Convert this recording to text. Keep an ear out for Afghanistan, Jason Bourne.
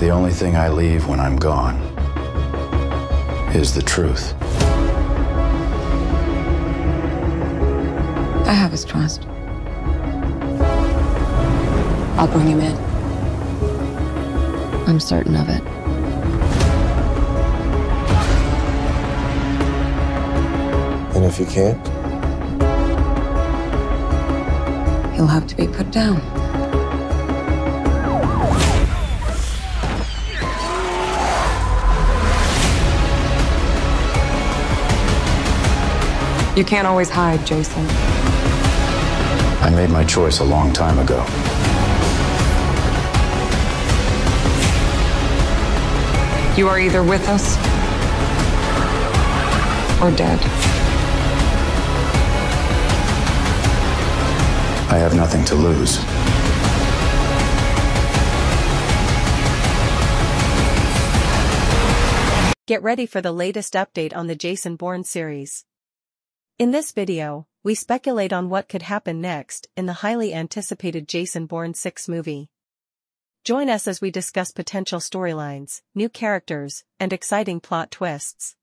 The only thing I leave when I'm gone is the truth. I have his trust. I'll bring him in. I'm certain of it. And if he can't? He'll have to be put down. You can't always hide, Jason. I made my choice a long time ago. You are either with us or dead. I have nothing to lose. Get ready for the latest update on the Jason Bourne series. In this video, we speculate on what could happen next in the highly anticipated Jason Bourne 6 movie. Join us as we discuss potential storylines, new characters, and exciting plot twists.